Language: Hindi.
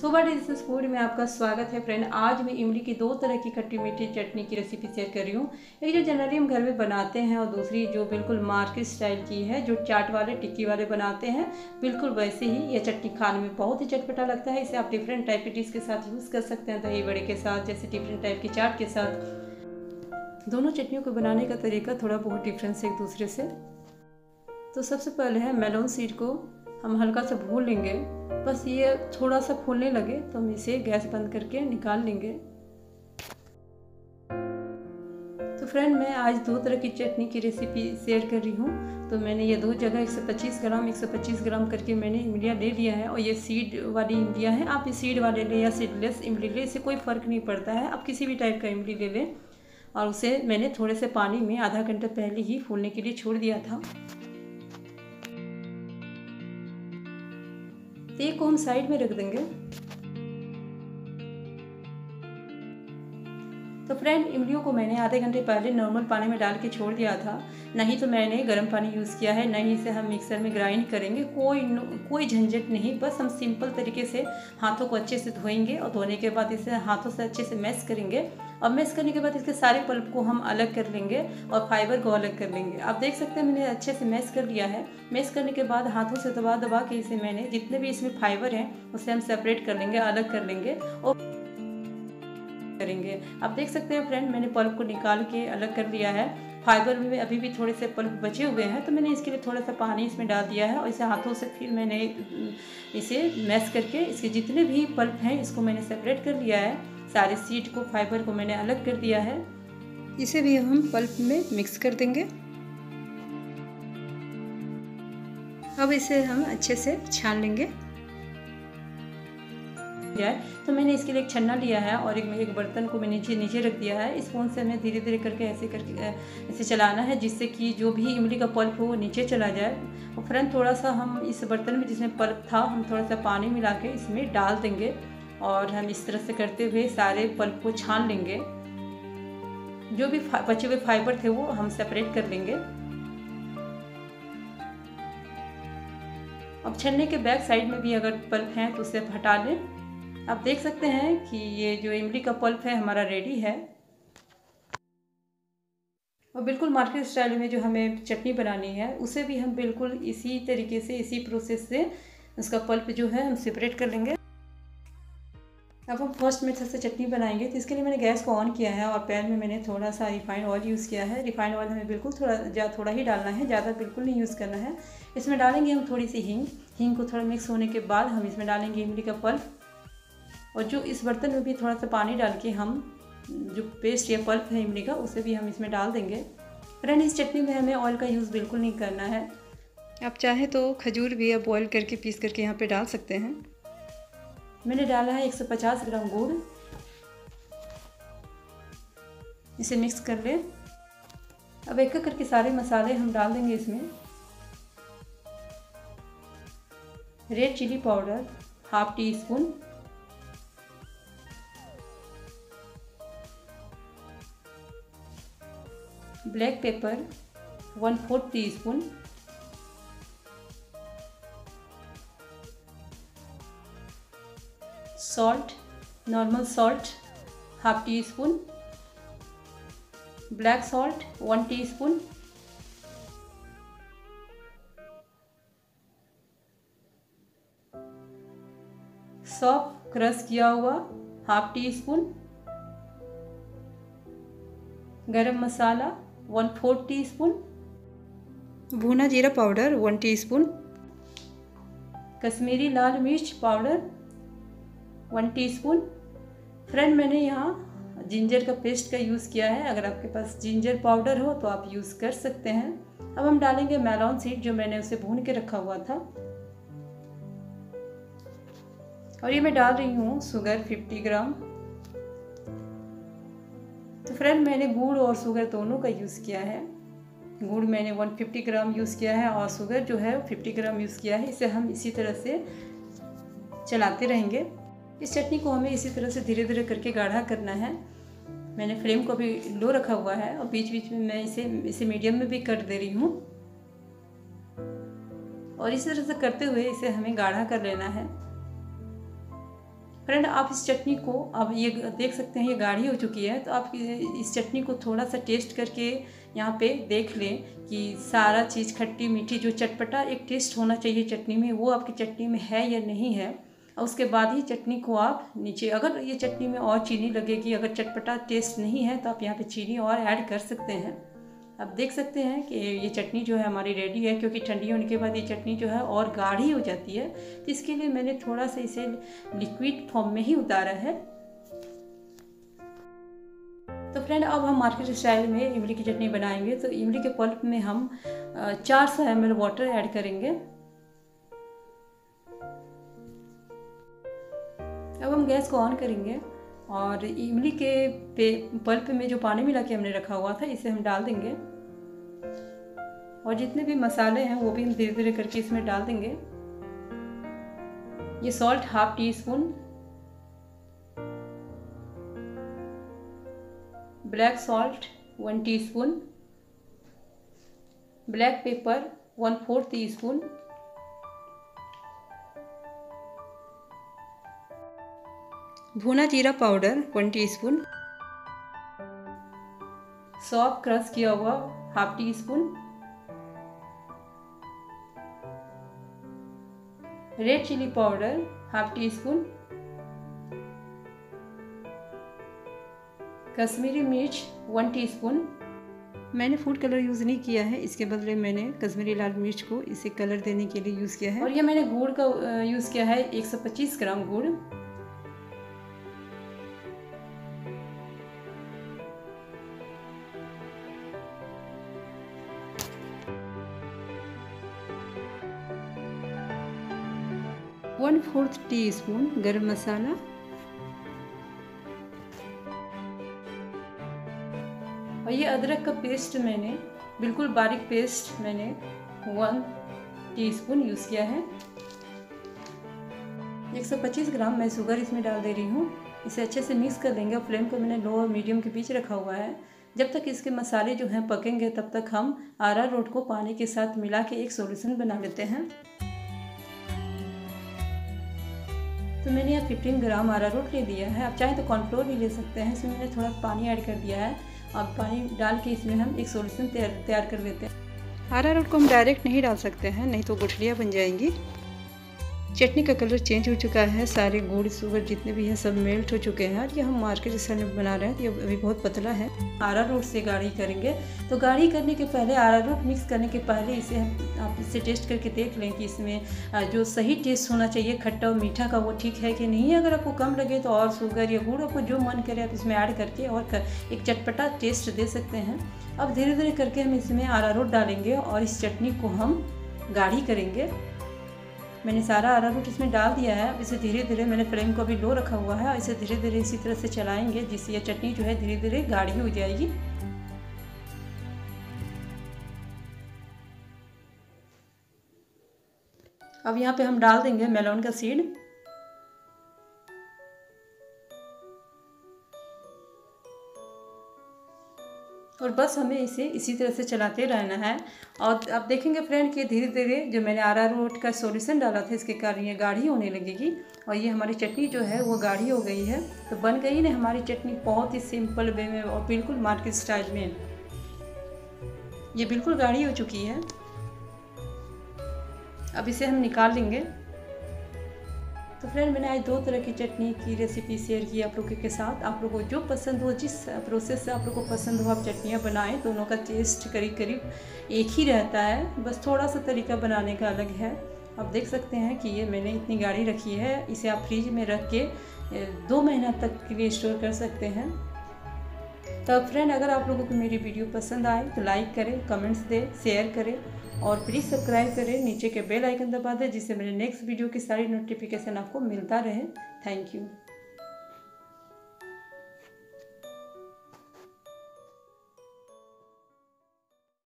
सुबह डिलीशियस फूड में आपका स्वागत है फ्रेंड। आज मैं इमली की दो तरह की खट्टी मीठी चटनी की रेसिपी शेयर कर रही हूँ। एक जो जनरली हम घर में बनाते हैं और दूसरी जो बिल्कुल मार्केट स्टाइल की है, जो चाट वाले टिक्की वाले बनाते हैं, बिल्कुल वैसे ही यह चटनी खाने में बहुत ही चटपटा लगता है। इसे आप डिफरेंट टाइप की डिश के साथ यूज़ कर सकते हैं, दही बड़े के साथ, जैसे डिफरेंट टाइप की चाट के साथ। दोनों चटनियों को बनाने का तरीका थोड़ा बहुत डिफरेंस है एक दूसरे से। तो सबसे पहले है मेलोन सीड को हम हल्का सा भून लेंगे, बस ये थोड़ा सा फूलने लगे तो हम इसे गैस बंद करके निकाल लेंगे। तो फ्रेंड मैं आज दो तरह की चटनी की रेसिपी शेयर कर रही हूँ। तो मैंने ये दो जगह 125 ग्राम करके मैंने इमलियाँ ले लिया है, और ये सीड वाली इमलियाँ हैं। आप ये सीड वाले लें या सीडलेस इमली लें, इससे कोई फ़र्क नहीं पड़ता है। आप किसी भी टाइप का इमली ले लें। और उसे मैंने थोड़े से पानी में आधा घंटे पहले ही फूलने के लिए छोड़ दिया था। एक को हम साइड में रख देंगे। तो फ्रेंड इमलियों को मैंने आधे घंटे पहले नॉर्मल पानी में डाल के छोड़ दिया था। नहीं तो मैंने गर्म पानी यूज़ किया है, नहीं इसे हम मिक्सर में ग्राइंड करेंगे। कोई झंझट नहीं, बस हम सिंपल तरीके से हाथों को अच्छे से धोएंगे और धोने के बाद इसे हाथों से अच्छे से मैश करेंगे। और मैश करने के बाद इसके सारे पल्प को हम अलग कर लेंगे और फाइबर को अलग कर लेंगे। आप देख सकते हैं मैंने अच्छे से मैश कर लिया है। मैश करने के बाद हाथों से दबा दबा के इसे मैंने जितने भी इसमें फाइबर हैं उसे हम सेपरेट कर लेंगे, अलग कर लेंगे और करेंगे। आप देख सकते हैं फ्रेंड मैंने पल्प को निकाल के अलग कर लिया है। फाइबर में अभी भी थोड़े से पल्प बचे हुए हैं, तो मैंने इसके लिए थोड़ा सा पानी इसमें डाल दिया है और इसे हाथों से फिर मैंने इसे मैश करके इसके जितने भी पल्प हैं इसको मैंने सेपरेट कर लिया है। सारे सीड को फाइबर को मैंने अलग कर दिया है। इसे भी हम पल्प में मिक्स कर देंगे। अब इसे हम अच्छे से छान लेंगे। तो मैंने इसके लिए एक छन्ना लिया है और एक बर्तन को मैंने नीचे रख दिया है। स्पून से हमें धीरे धीरे करके ऐसे चलाना है, जिससे कि जो भी इमली का पल्प हो वो नीचे चला जाए। और फ्रेंड थोड़ा सा हम इस बर्तन में जिसमें पल्प था हम थोड़ा सा पानी मिला के इसमें डाल देंगे और हम इस तरह से करते हुए सारे पल्प को छान लेंगे। जो भी बचे हुए फाइबर थे वो हम सेपरेट कर लेंगे। अब छन्ने के बैक साइड में भी अगर पल्प हैं तो उसे हटा लें। आप देख सकते हैं कि ये जो इमली का पल्प है हमारा रेडी है। और बिल्कुल मार्केट स्टाइल में जो हमें चटनी बनानी है उसे भी हम बिल्कुल इसी तरीके से, इसी प्रोसेस से उसका पल्प जो है हम सेपरेट कर लेंगे। अब हम फर्स्ट मेथड से चटनी बनाएंगे। तो इसके लिए मैंने गैस को ऑन किया है और पैन में मैंने थोड़ा सा रिफाइंड ऑयल यूज़ किया है। रिफाइंड ऑयल हमें बिल्कुल थोड़ा ही डालना है, ज़्यादा बिल्कुल नहीं यूज़ करना है। इसमें डालेंगे हम थोड़ी सी हींग। हींग को थोड़ा मिक्स होने के बाद हम इसमें डालेंगे इमली का पल्प। और जो इस बर्तन में भी थोड़ा सा पानी डाल के हम जो पेस्ट या पल्प है इमली का उसे भी हम इसमें डाल देंगे। फ्रेंड इस चटनी में हमें ऑयल का यूज़ बिल्कुल नहीं करना है। आप चाहे तो खजूर भी आप बॉयल करके पीस करके यहाँ पे डाल सकते हैं। मैंने डाला है 150 ग्राम गुड़। इसे मिक्स कर ले। अब एक एक करके सारे मसाले हम डाल देंगे। इसमें red chilli powder half teaspoon, black pepper 1/4 teaspoon, salt normal salt half teaspoon, black salt 1 teaspoon, सौंफ क्रश किया हुआ हाफ टी स्पून, गरम मसाला 1/4 टीस्पून, भुना जीरा पाउडर 1 टीस्पून, कश्मीरी लाल मिर्च पाउडर 1 टीस्पून। फ्रेंड मैंने यहाँ जिंजर का पेस्ट का यूज़ किया है। अगर आपके पास जिंजर पाउडर हो तो आप यूज़ कर सकते हैं। अब हम डालेंगे मेलॉन सीड, जो मैंने उसे भून के रखा हुआ था। और ये मैं डाल रही हूँ शुगर 50 ग्राम। तो फ्रेंड मैंने गुड़ और शुगर दोनों का यूज़ किया है। गुड़ मैंने 150 ग्राम यूज़ किया है और शुगर जो है 50 ग्राम यूज़ किया है। इसे हम इसी तरह से चलाते रहेंगे। इस चटनी को हमें इसी तरह से धीरे धीरे करके गाढ़ा करना है। मैंने फ्लेम को भी लो रखा हुआ है और बीच बीच में मैं इसे मीडियम में भी कर दे रही हूँ। और इसी तरह से करते हुए इसे हमें गाढ़ा कर लेना है। फ्रेंड आप इस चटनी को, आप ये देख सकते हैं ये गाढ़ी हो चुकी है, तो आप इस चटनी को थोड़ा सा टेस्ट करके यहाँ पे देख लें कि सारा चीज़ खट्टी मीठी जो चटपटा एक टेस्ट होना चाहिए चटनी में, वो आपकी चटनी में है या नहीं है। और उसके बाद ही चटनी को आप नीचे, अगर ये चटनी में और चीनी लगेगी, अगर चटपटा टेस्ट नहीं है तो आप यहाँ पर चीनी और ऐड कर सकते हैं। आप देख सकते हैं कि ये चटनी जो है हमारी रेडी है, क्योंकि ठंडी होने के बाद ये चटनी जो है और गाढ़ी हो जाती है, तो इसके लिए मैंने थोड़ा सा इसे लिक्विड फॉर्म में ही उतारा है। तो फ्रेंड अब हम मार्केट स्टाइल में इमली की चटनी बनाएंगे, तो इमली के पल्प में हम 400 ml वाटर ऐड करेंगे। अब हम गैस को ऑन करेंगे और इमली के पल्प में जो पानी मिला के हमने रखा हुआ था इसे हम डाल देंगे, और जितने भी मसाले हैं वो भी हम धीरे धीरे करके इसमें डाल देंगे। ये salt 1/2 teaspoon, black salt 1 teaspoon, black pepper 1/4 teaspoon, भुना जीरा पाउडर 1 टीस्पून, सौंफ क्रश किया हुआ 1/2 teaspoon, red chilli powder 1/2 teaspoon, Kashmiri मिर्च 1 टीस्पून। मैंने फूड कलर यूज़ नहीं किया है, इसके बदले मैंने कश्मीरी लाल मिर्च को इसे कलर देने के लिए यूज़ किया है। और ये मैंने गुड़ का यूज़ किया है, 125 ग्राम गुड़। वन 4 टीस्पून गरम मसाला, 1/4 टीस्पून, और ये अदरक का पेस्ट मैंने बिल्कुल बारीक पेस्ट मैंने 1 टीस्पून यूज़ किया है। 125 ग्राम मैं शुगर इसमें डाल दे रही हूँ। इसे अच्छे से मिक्स कर लेंगे। फ्लेम को मैंने लो और मीडियम के बीच रखा हुआ है। जब तक इसके मसाले जो हैं पकेंगे तब तक हम अरारोट को पानी के साथ मिला के एक सॉल्यूशन बना लेते हैं। तो मैंने यहाँ 15 ग्राम अरारोट ले दिया है, आप चाहे तो कॉर्नफ्लोर भी ले सकते हैं। इसमें मैंने थोड़ा पानी ऐड कर दिया है। अब पानी डाल के इसमें हम एक सॉल्यूशन तैयार कर लेते हैं। अरारोट को हम डायरेक्ट नहीं डाल सकते हैं, नहीं तो गुठलियाँ बन जाएंगी। चटनी का कलर चेंज हो चुका है, सारे गुड़ शुगर जितने भी हैं सब मेल्ट हो चुके हैं, और ये हम मार्केट स्टाइल में बना रहे हैं। ये अभी बहुत पतला है, अरारोट से गाढ़ी करेंगे। तो गाढ़ी करने के पहले, अरारोट मिक्स करने के पहले इसे आप इसे टेस्ट करके देख लें कि इसमें जो सही टेस्ट होना चाहिए खट्टा और मीठा का वो ठीक है कि नहीं। अगर आपको कम लगे तो और शुगर या गुड़ आपको जो मन करे आप इसमें ऐड करके और एक चटपटा टेस्ट दे सकते हैं। अब धीरे धीरे करके हम इसमें अरारोट डालेंगे और इस चटनी को हम गाढ़ी करेंगे। मैंने सारा अरारोट इसमें डाल दिया है। अब इसे धीरे धीरे, मैंने फ्लेम को अभी लो रखा हुआ है, और इसे धीरे धीरे इसी तरह से चलाएंगे जिससे यह चटनी जो है धीरे धीरे गाढ़ी हो जाएगी। अब यहाँ पे हम डाल देंगे मेलोन का सीड। और बस हमें इसे इसी तरह से चलाते रहना है। और आप देखेंगे फ्रेंड कि धीरे धीरे जो मैंने अरारोट का सॉल्यूशन डाला था इसके कारण ये गाढ़ी होने लगेगी, और ये हमारी चटनी जो है वो गाढ़ी हो गई है। तो बन गई ना हमारी चटनी, बहुत ही सिंपल वे में और बिल्कुल मार्केट स्टाइल में। ये बिल्कुल गाढ़ी हो चुकी है। अब इसे हम निकाल लेंगे। तो फ्रेंड मैंने आज 2 तरह की चटनी की रेसिपी शेयर की आप लोगों के साथ। आप लोगों को जो पसंद हो, जिस प्रोसेस से आप लोगों को पसंद हो, आप चटनियाँ बनाएं। दोनों का टेस्ट करीब करीब एक ही रहता है, बस थोड़ा सा तरीका बनाने का अलग है। आप देख सकते हैं कि ये मैंने इतनी गाढ़ी रखी है। इसे आप फ्रिज में रख के 2 महीना तक के लिए स्टोर कर सकते हैं। तो फ्रेंड अगर आप लोगों को मेरी वीडियो पसंद आए तो लाइक करें, कमेंट्स दें, शेयर करें, और प्लीज़ सब्सक्राइब करें। नीचे के बेल आइकन दबा दें जिससे मेरे नेक्स्ट वीडियो की सारी नोटिफिकेशन आपको मिलता रहे। Thank you.